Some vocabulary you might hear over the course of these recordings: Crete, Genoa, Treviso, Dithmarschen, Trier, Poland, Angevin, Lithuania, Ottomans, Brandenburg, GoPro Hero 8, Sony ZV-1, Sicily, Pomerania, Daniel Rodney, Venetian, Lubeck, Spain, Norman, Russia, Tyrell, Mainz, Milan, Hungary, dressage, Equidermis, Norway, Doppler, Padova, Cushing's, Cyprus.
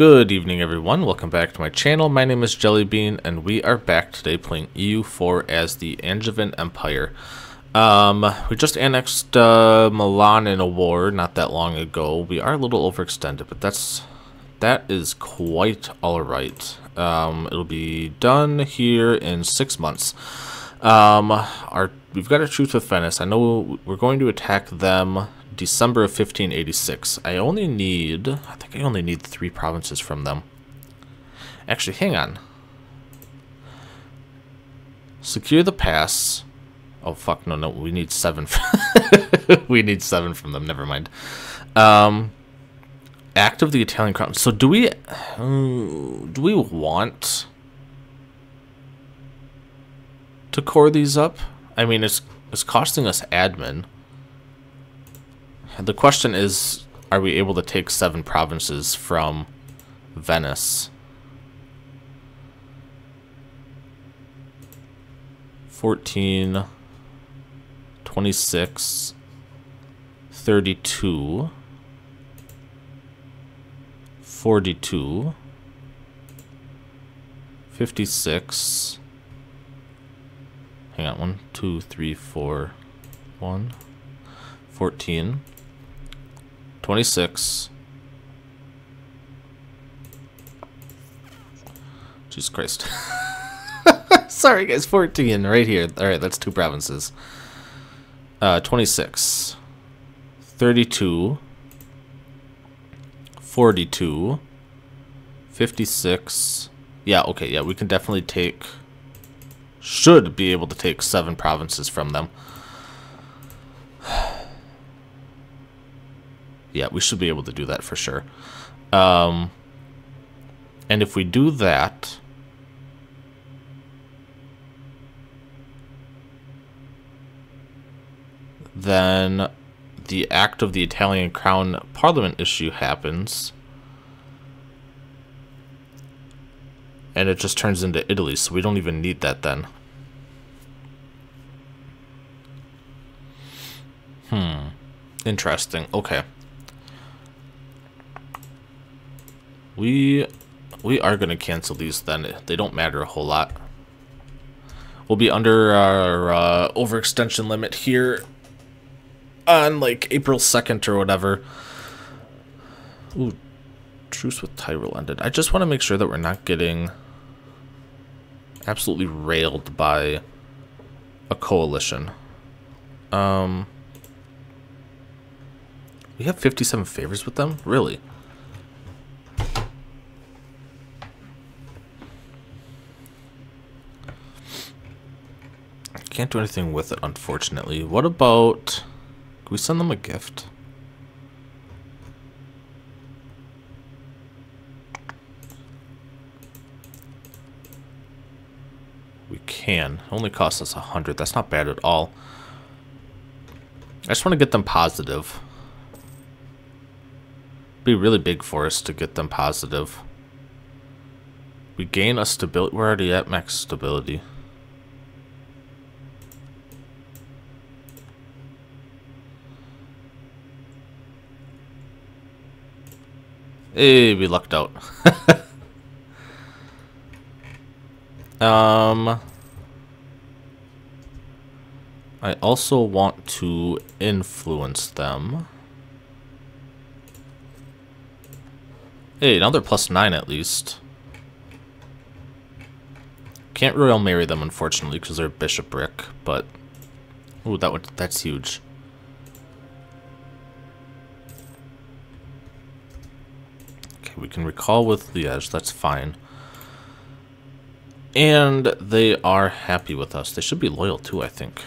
Good evening everyone, welcome back to my channel. My name is Jellybean and we are back today playing EU4 as the Angevin Empire. We just annexed Milan in a war not that long ago. We are a little overextended, but that is quite alright. It'll be done here in 6 months. We've got a truce with Venice. I know we're going to attack them December of 1586. I think I only need 3 provinces from them. Actually, hang on. Secure the pass. Oh, fuck, no, we need 7. We need 7 from them, never mind. Act of the Italian crown. So do we want to core these up? I mean, it's costing us admin. The question is, are we able to take 7 provinces from Venice? 14, 26, 32, 42, 56. Hang on, 1, 2, 3, 4, 1, 14, 26. Jesus Christ. Sorry guys, 14 right here. Alright, that's 2 provinces. 26, 32, 42, 56. Yeah, okay, yeah, we can definitely take... should be able to take 7 provinces from them. Yeah, we should be able to do that for sure. And if we do that... then the Act of the Italian Crown Parliament issue happens. And it just turns into Italy, so we don't even need that then. Interesting. Okay. We are going to cancel these then. They don't matter a whole lot. We'll be under our overextension limit here on like April 2nd or whatever. Ooh, truce with Tyrell ended. I just want to make sure that we're not getting absolutely railed by a coalition. We have 57 favors with them? Really? Can't do anything with it, unfortunately. What about... can we send them a gift? We can. It only costs us 100. That's not bad at all. I just want to get them positive. Be really big for us to get them positive. We gain a stability. We're already at max stability. Hey, we lucked out. I also want to influence them. Hey, now they're plus 9 at least. Can't Royal Marry them, unfortunately, because they're bishopric, but... ooh, that's huge. Okay, we can recall with Liège, that's fine. And they are happy with us. They should be loyal too, I think.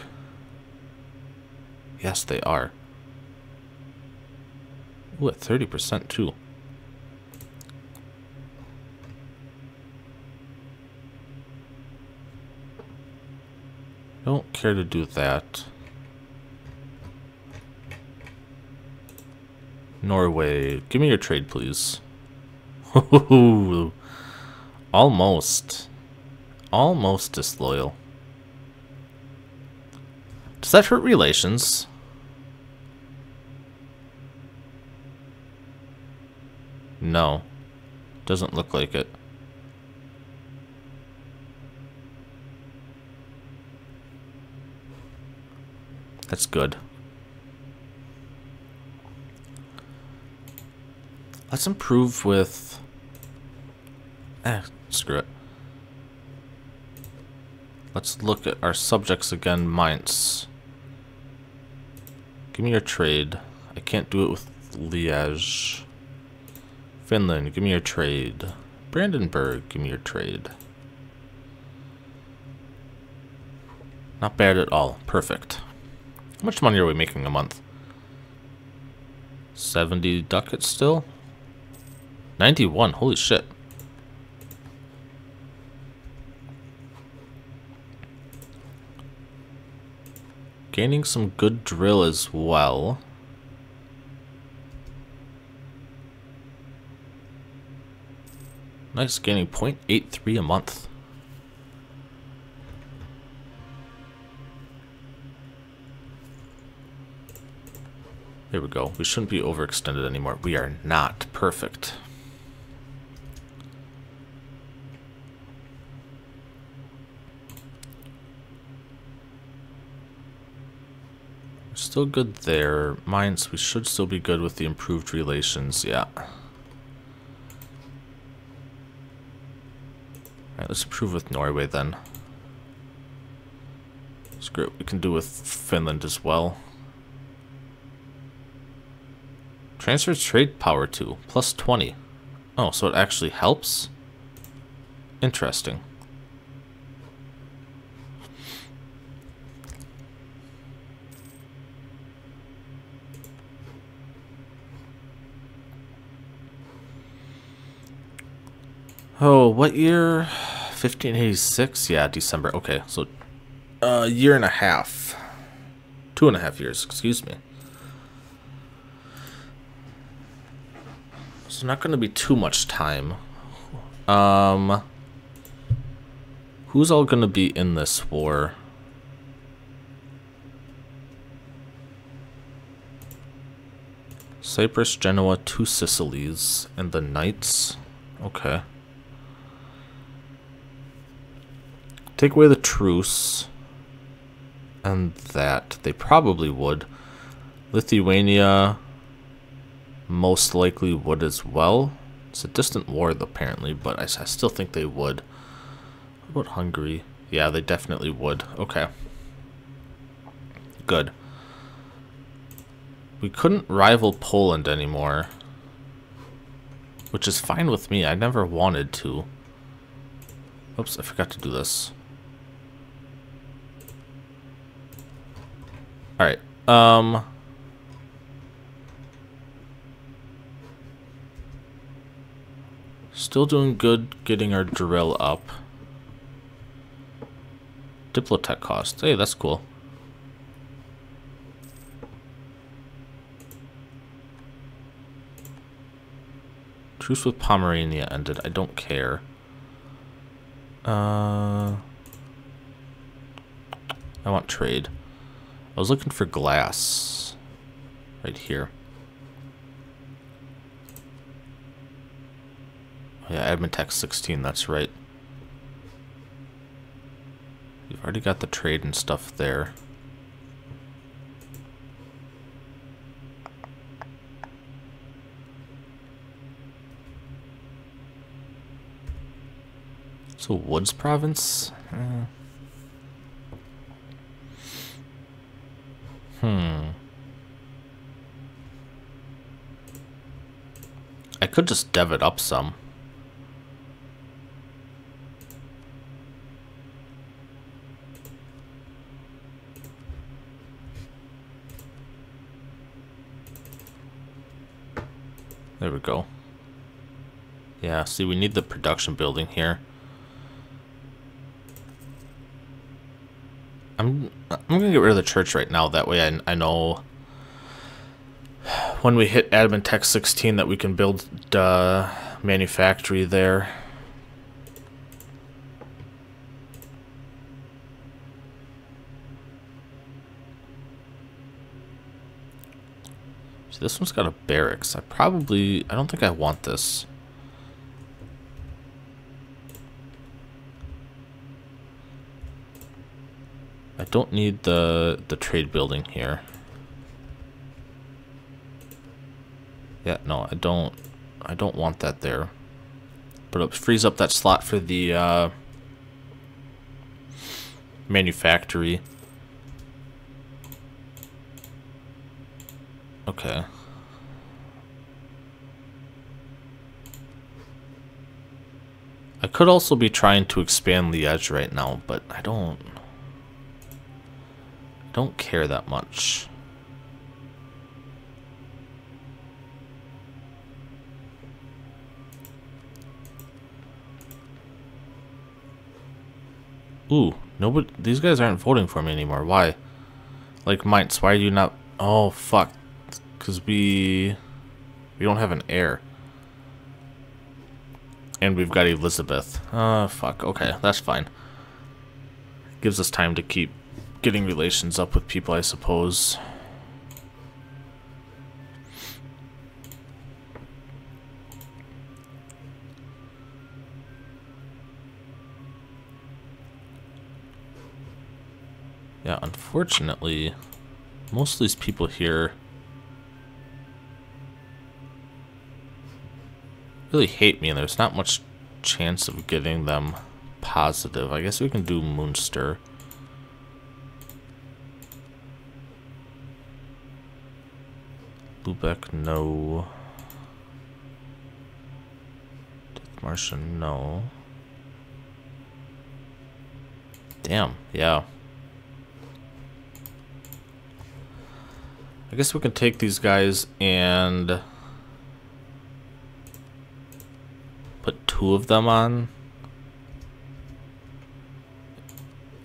Yes, they are. Ooh, at 30% too. Don't care to do that. Norway, give me your trade, please. Almost. Almost disloyal. Does that hurt relations? No. Doesn't look like it. That's good. Let's improve with... screw it. Let's look at our subjects again. Mainz. Give me your trade. I can't do it with Liège. Finland, give me your trade. Brandenburg, give me your trade. Not bad at all. Perfect. How much money are we making a month? 70 ducats still? 91, holy shit. Gaining some good drill as well. Nice, gaining 0.83 a month. There we go. We shouldn't be overextended anymore. We are not. Perfect. Still good there. Mines, we should still be good with the improved relations, yeah. Alright, let's improve with Norway then. Screw it, we can do with Finland as well. Transfer trade power to, plus 20. Oh, so it actually helps? Interesting. Oh, what year? 1586? Yeah, December. Okay, so a year and a half. 2.5 years, excuse me. So not going to be too much time. Who's all going to be in this war? Cyprus, Genoa, 2 Sicilies, and the Knights. Okay. Take away the truce and that. They probably would. Lithuania most likely would as well. It's a distant war, apparently, but I still think they would. What about Hungary? Yeah, they definitely would. Okay. Good. We couldn't rival Poland anymore, which is fine with me. I never wanted to. Oops, I forgot to do this. Alright, still doing good getting our drill up. Diplotech cost. Hey, that's cool. Truce with Pomerania ended. I don't care. I want trade. I was looking for glass right here. Yeah, admin tax 16, that's right. You've already got the trade and stuff there. So, Woods Province? I could just dev it up some. There we go. Yeah, see, we need the production building here. I'm gonna get rid of the church right now. That way I know when we hit admin tech 16 that we can build the manufactory there. So this one's got a barracks. I don't think I want this. I don't need the trade building here. Yeah, no, I don't want that there. But it frees up that slot for the manufactory. Okay. I could also be trying to expand Liège right now, but I don't care that much. Ooh, nobody, these guys aren't voting for me anymore. Why? Like Mainz, why are you not? Oh fuck, because we don't have an heir. And we've got Elizabeth. Fuck, okay, that's fine. Gives us time to keep getting relations up with people, I suppose. Yeah, unfortunately, most of these people here really hate me, and there's not much chance of getting them positive. I guess we can do Munster. Lubeck, no. Dithmarschen, no. Damn, yeah. I guess we can take these guys and put two of them on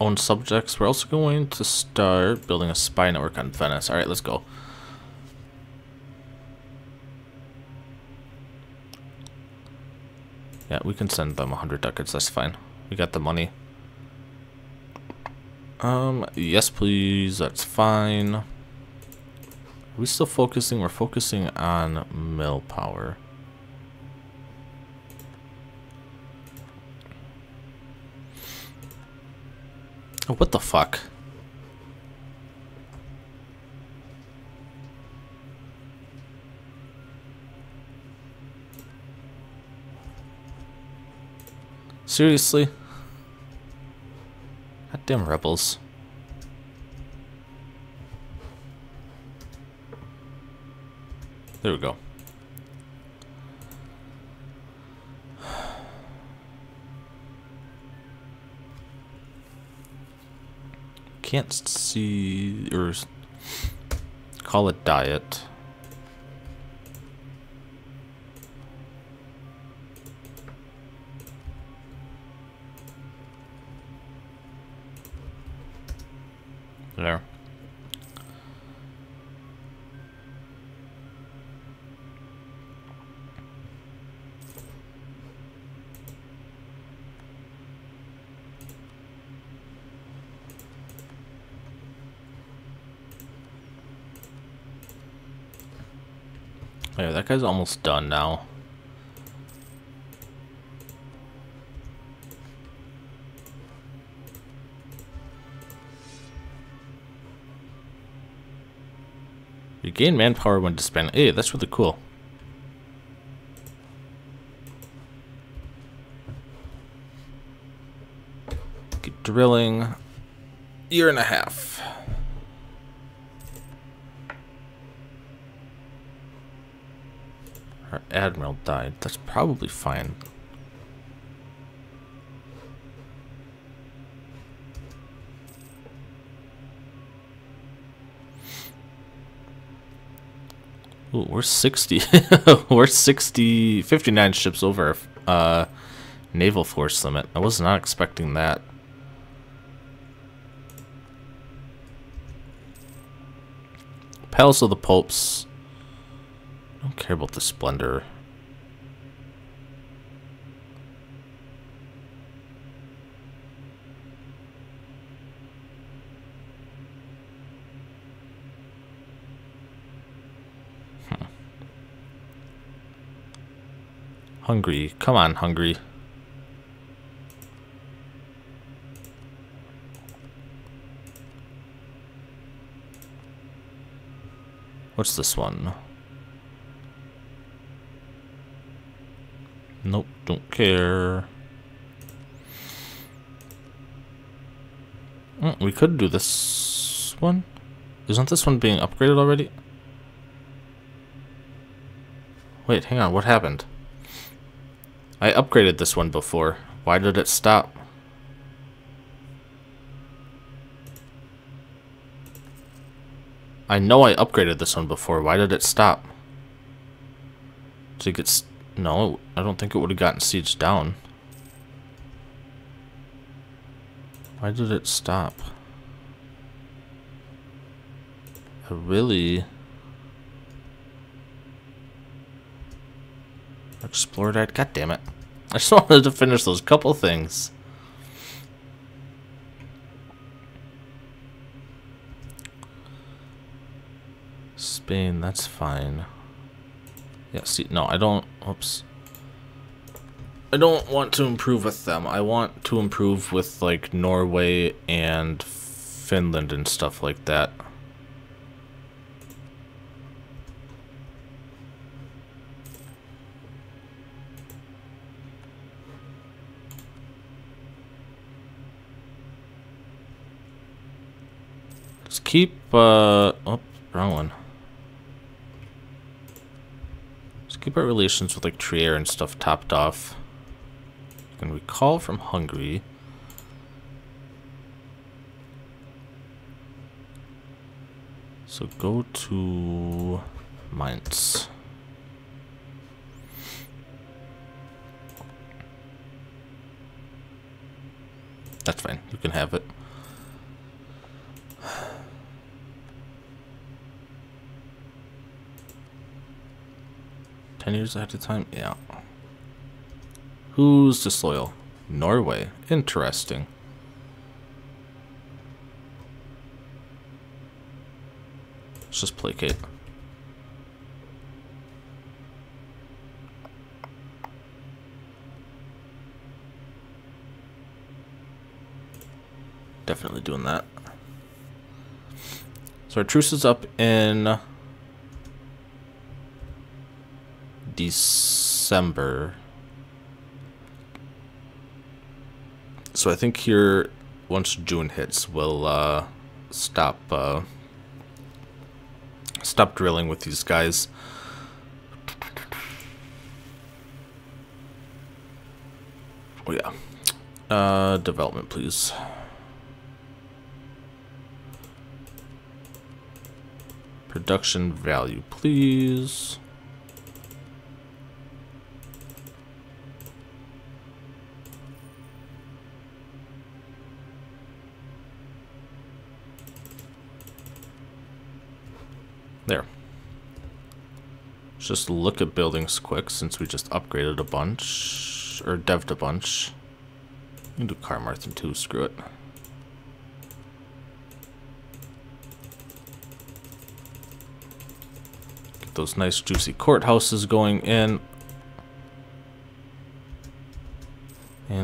own subjects. We're also going to start building a spy network on Venice. Alright, let's go. Yeah, we can send them 100 ducats, that's fine. We got the money. Yes please, that's fine. Are we still focusing? We're focusing on mill power. Oh, what the fuck? Seriously? Goddamn rebels. There we go. Can't see, or call it diet. There. Yeah, that guy's almost done now. You gain manpower when disbanded. Hey, that's really cool. Keep drilling. Year and a half. Our admiral died. That's probably fine. Ooh, we're 60. We're 60, 59 ships over our naval force limit. I was not expecting that. Palace of the Popes. I don't care about the splendor. Hungary, come on, Hungary. What's this one? Nope, don't care. Oh, we could do this one. Isn't this one being upgraded already? Wait, hang on, what happened? I upgraded this one before. Why did it stop? I know I upgraded this one before. Why did it stop? Did it get... No, I don't think it would have gotten sieged down. Why did it stop? I really... Explored it. God damn it. I just wanted to finish those couple things. Spain, that's fine. Yeah, see, no, I don't, oops. I don't want to improve with them. I want to improve with, like, Norway and Finland and stuff like that. Let's keep, oh, wrong one. Keep our relations with like Trier and stuff topped off. You can recall from Hungary. So go to Mainz. That's fine, you can have it. Years ahead of time, yeah. Who's disloyal? Norway. Interesting. Let's just placate. Definitely doing that. So our truce is up in December. So I think here, once June hits, we'll stop drilling with these guys. Oh yeah. Development, please. Production value, please. There. Let's just look at buildings quick since we just upgraded a bunch, or dev'd a bunch. We can do Carmarthen too, screw it. Get those nice juicy courthouses going in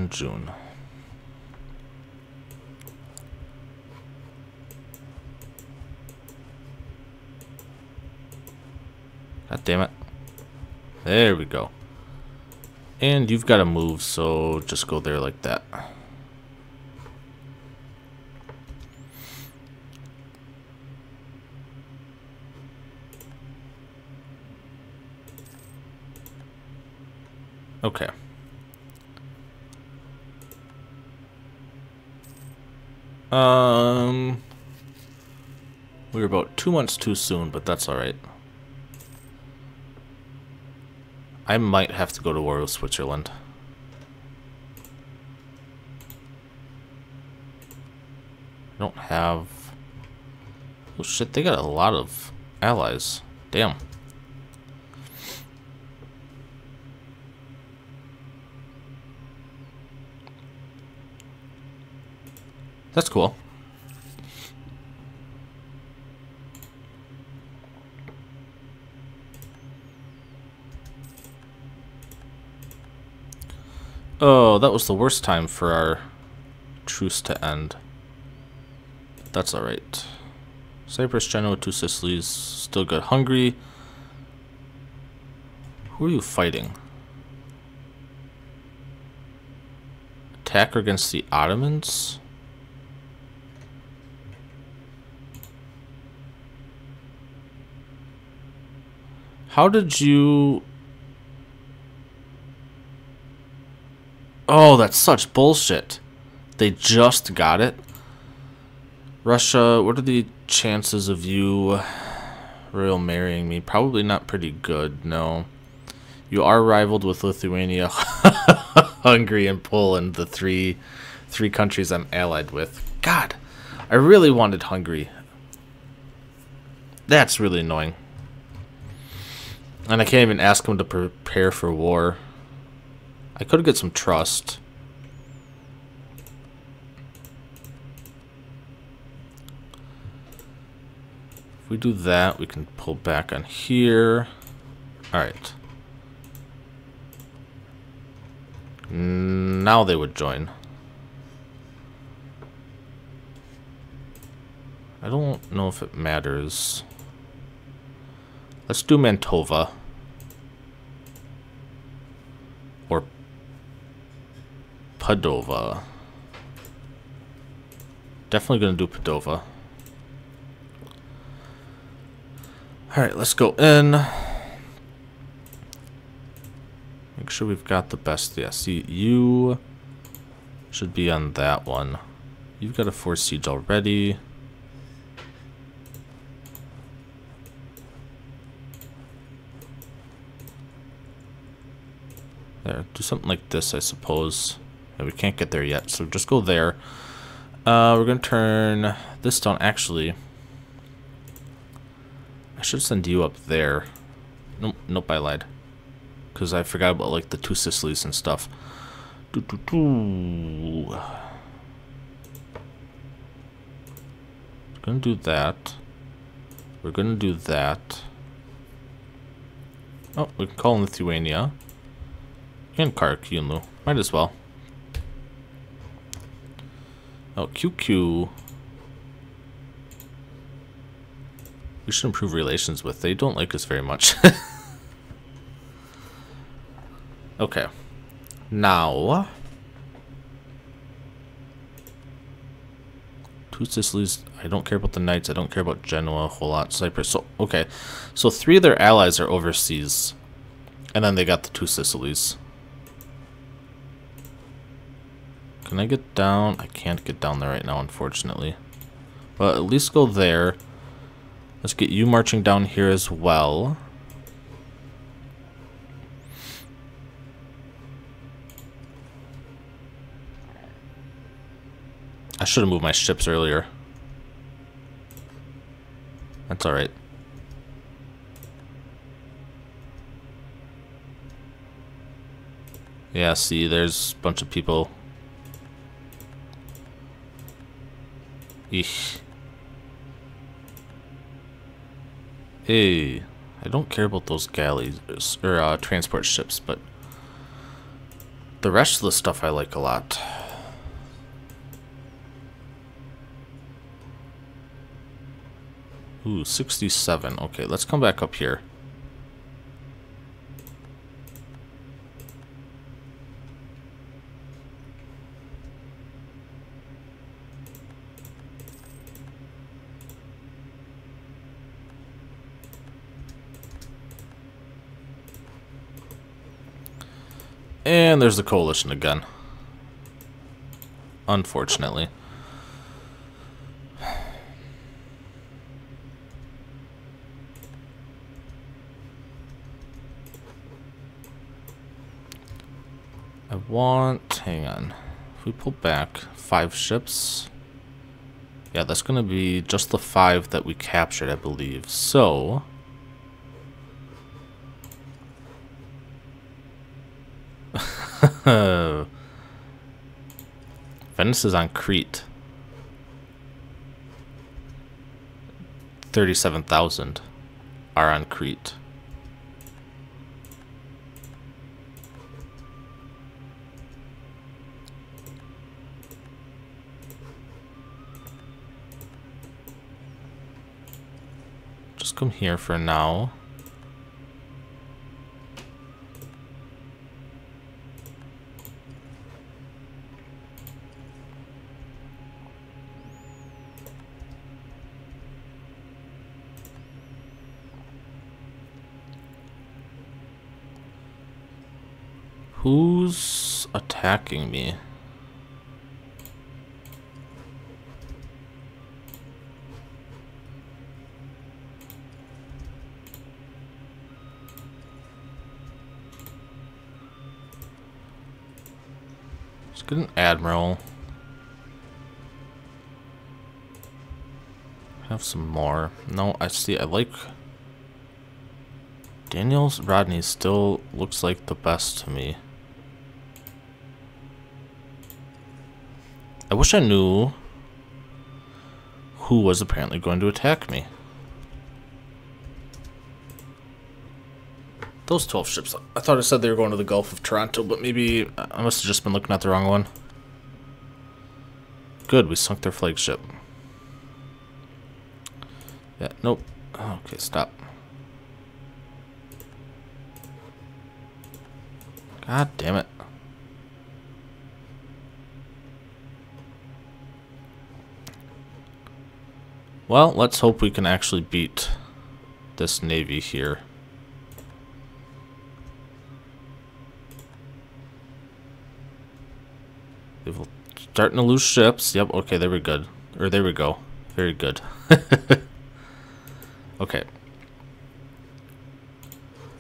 June. God damn it. There we go. And you've got to move, so just go there like that. Okay. We were about 2 months too soon, but that's alright. I might have to go to war with Switzerland. I don't have... Oh shit, they got a lot of allies. Damn. That's cool. Oh, that was the worst time for our truce to end. That's alright. Cyprus, Genoa, two Sicilies, still got Hungary. Who are you fighting? Attack against the Ottomans? How did you... Oh, that's such bullshit. They just got it. Russia, what are the chances of you royal marrying me? Probably not pretty good, no. You are rivaled with Lithuania, Hungary, and Poland, the three countries I'm allied with. God, I really wanted Hungary. That's really annoying. And I can't even ask him to prepare for war. I could get some trust. If we do that, we can pull back on here. Alright. Now they would join. I don't know if it matters. Let's do Mantova. Or Padova. Definitely gonna do Padova. Alright, let's go in. Make sure we've got the best. Yeah, see, you should be on that one. You've got a forced siege already. There, do something like this, I suppose. Yeah, we can't get there yet, so just go there. We're going to turn this down. Actually, I should send you up there. Nope, nope, I lied. Because I forgot about, like, the two Sicilies and stuff. We're going to do that. We're going to do that. Oh, we can call in Lithuania. And Kar-Kiyunlu. Might as well. Oh, QQ. We should improve relations with. They don't like us very much. Okay. Now. Two Sicilies. I don't care about the Knights. I don't care about Genoa a whole lot. Cyprus. So, okay. So three of their allies are overseas. And then they got the two Sicilies. Can I get down? I can't get down there right now, unfortunately. But at least go there. Let's get you marching down here as well. I should have moved my ships earlier. That's alright. Yeah, see, there's a bunch of people. Eesh. Hey, I don't care about those galleys or transport ships, but the rest of the stuff I like a lot. Ooh, 67. Okay, let's come back up here. And there's the coalition again. Unfortunately. I want... Hang on. If we pull back 5 ships... Yeah, that's going to be just the 5 that we captured, I believe. So... Venice is on Crete. 37,000 are on Crete. welcome here for now. Who's attacking me? Let's get an admiral. Have some more. No, I see. I like Daniel Rodney. Still looks like the best to me. I wish I knew who was apparently going to attack me. Those 12 ships. I thought it said they were going to the Gulf of Toronto, but maybe I must have just been looking at the wrong one. Good, we sunk their flagship. Yeah, nope. Okay, stop. God damn it. Well, let's hope we can actually beat this navy here. They will starting to lose ships. Yep, okay, they were good. Or there we go. Very good. Okay.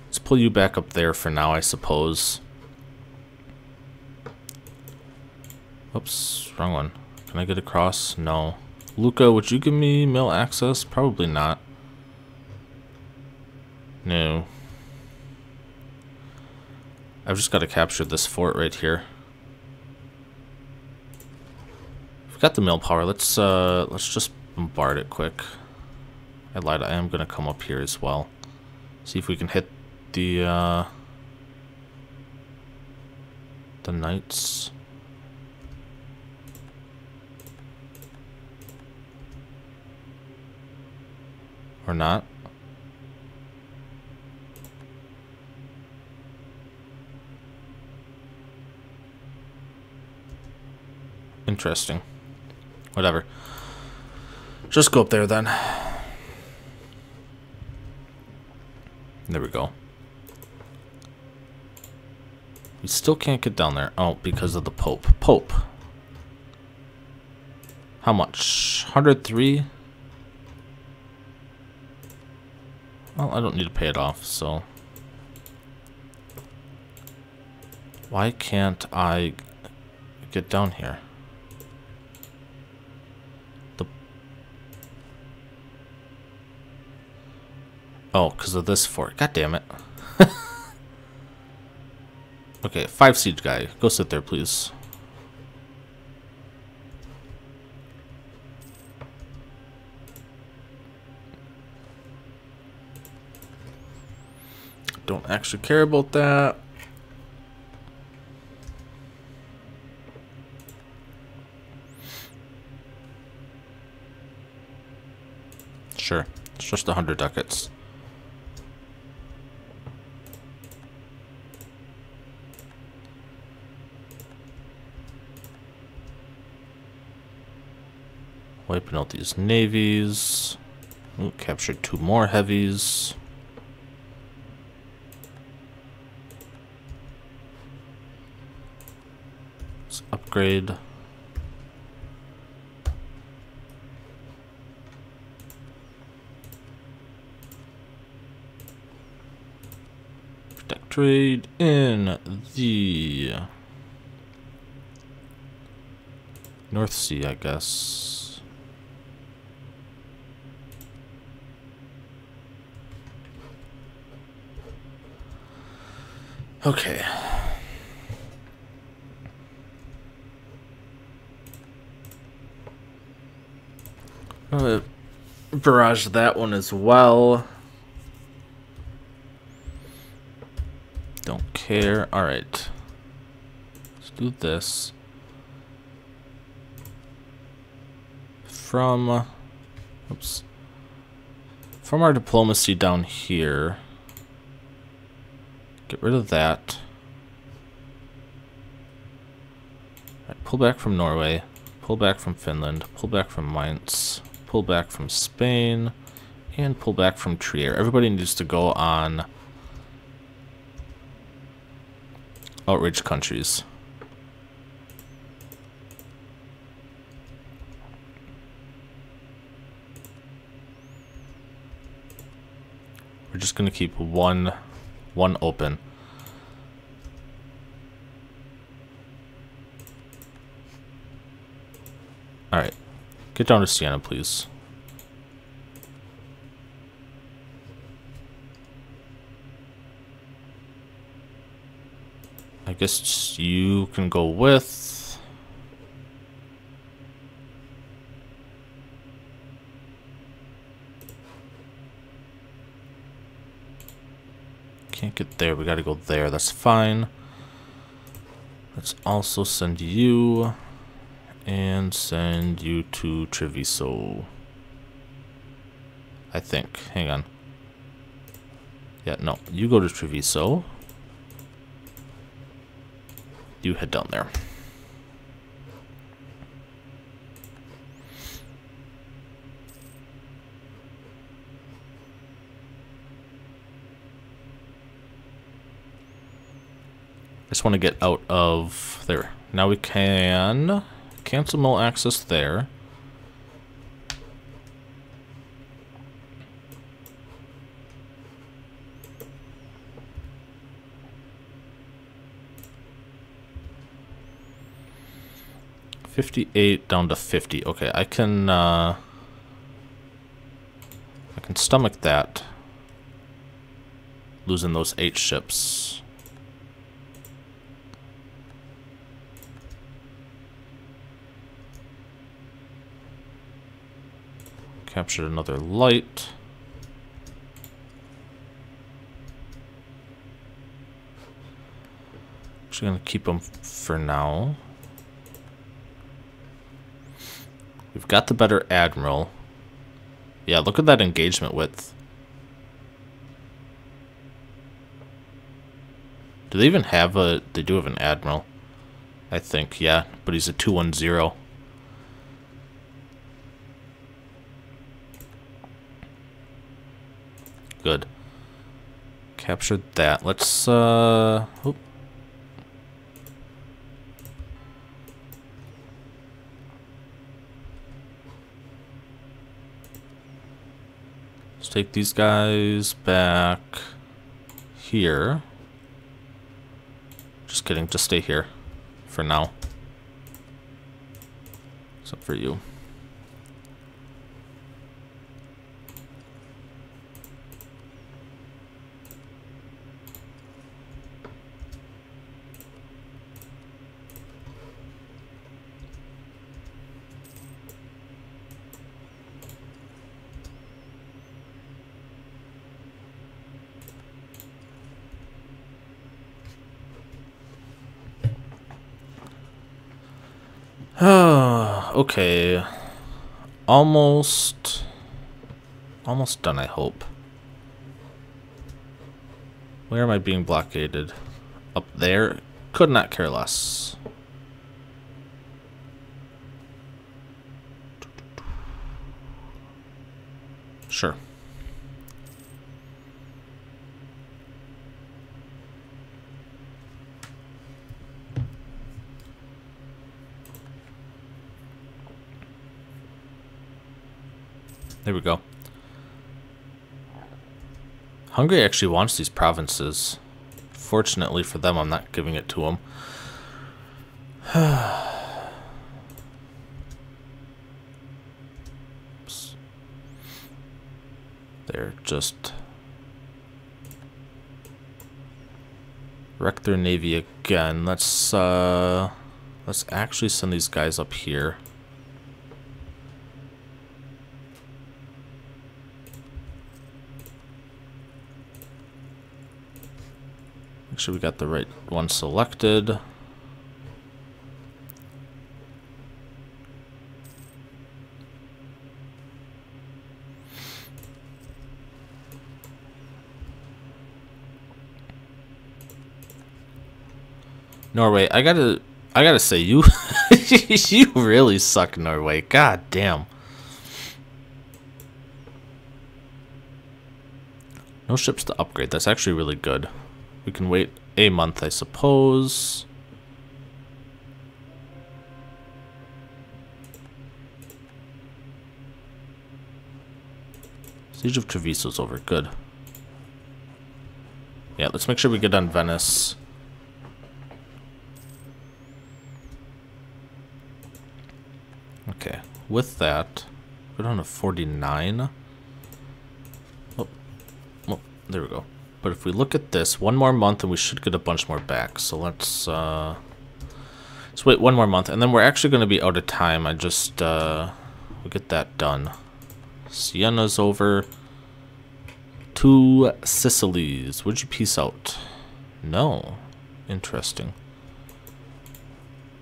Let's pull you back up there for now, I suppose. Oops, wrong one. Can I get across? No. Luca, would you give me mail access? Probably not. No. I've just got to capture this fort right here. We've got the mail power. Let's just bombard it quick. I lied. I am gonna come up here as well. See if we can hit the Knights. Or not. Interesting. Whatever. Just go up there then. There we go. We still can't get down there. Oh, because of the Pope. Pope. How much? 103? Well, I don't need to pay it off, so... Why can't I get down here? Oh, because of this fort. God damn it. Okay, 5 siege guy. Go sit there, please. Don't actually care about that. Sure, it's just 100 ducats. Wiping out these navies. Ooh, captured 2 more heavies. Upgrade. Protect trade in the North Sea, I guess. Okay. Barrage that one as well. Don't care. Alright. Let's do this. From... Oops. From our diplomacy down here, get rid of that. Right, pull back from Norway, pull back from Finland, pull back from Mainz, pull back from Spain, and pull back from Trier. Everybody needs to go on outrage countries. We're just going to keep one open. Alright. Get down to Siena, please. I guess you can go with... Can't get there, we gotta go there, that's fine. Let's also send you... and send you to Treviso. I think. Hang on. Yeah, no. You go to Treviso. You head down there. I just want to get out of there. Now we can... cancel mill access there. $58 down to $50. Okay, I can stomach that. Losing those 8 ships. Captured another light. Just gonna keep them for now. We've got the better admiral. Yeah, look at that engagement width. Do they even have a... they do have an admiral, I think, yeah, but he's a 210. Good. Captured that. Let's, oop. Let's take these guys back here. Just kidding. Just stay here for now. Except for you. Okay, almost done, I hope. Where am I being blockaded? Up there? Could not care less. Sure. There we go. Hungary actually wants these provinces. Fortunately for them, I'm not giving it to them. They're just... wrecked their navy again. Let's actually send these guys up here. Make sure we got the right one selected. Norway, I gotta say, you you really suck, Norway. God damn. No ships to upgrade. That's actually really good. We can wait a month, I suppose. Siege of Treviso's over. Good. Yeah, let's make sure we get done Venice. Okay, with that, we're down to 49. Oh, there we go. But if we look at this, one more month and we should get a bunch more back. So let's wait one more month, and then we're actually going to be out of time. I just we'll get that done. Siena's over. 2 Sicilies. Would you peace out? No. Interesting.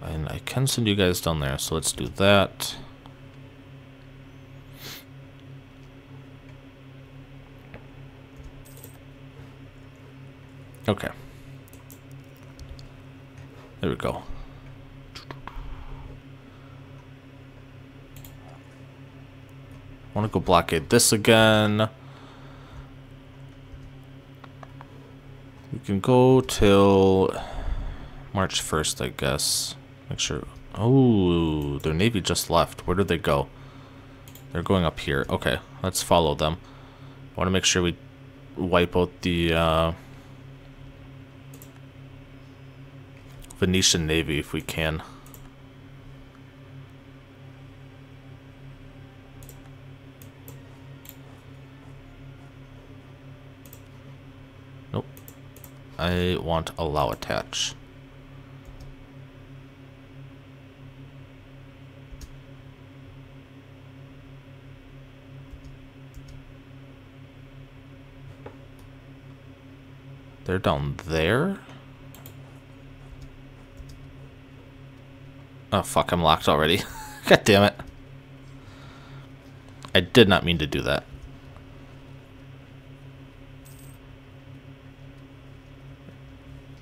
And I can send you guys down there, so let's do that. Okay. There we go. I want to go blockade this again. We can go till March 1st, I guess. Make sure. Oh, their navy just left. Where did they go? They're going up here. Okay, let's follow them. I want to make sure we wipe out the Venetian navy if we can. Nope. I want allow attach. They're down there? Oh fuck, I'm locked already. God damn it. I did not mean to do that.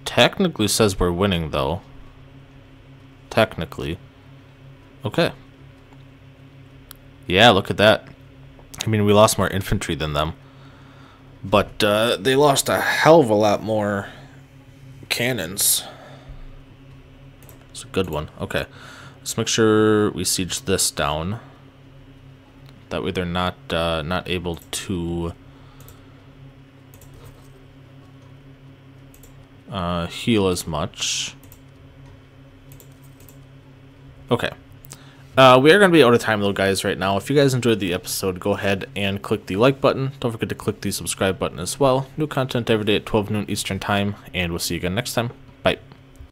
Technically says we're winning though. Technically. Okay. Yeah, look at that. I mean, we lost more infantry than them. But they lost a hell of a lot more cannons. It's a good one. Okay. Let's make sure we siege this down. That way they're not not able to heal as much. Okay. We are going to be out of time, though, guys, right now. If you guys enjoyed the episode, go ahead and click the like button. Don't forget to click the subscribe button as well. New content every day at 12 noon Eastern Time, and we'll see you again next time. Bye.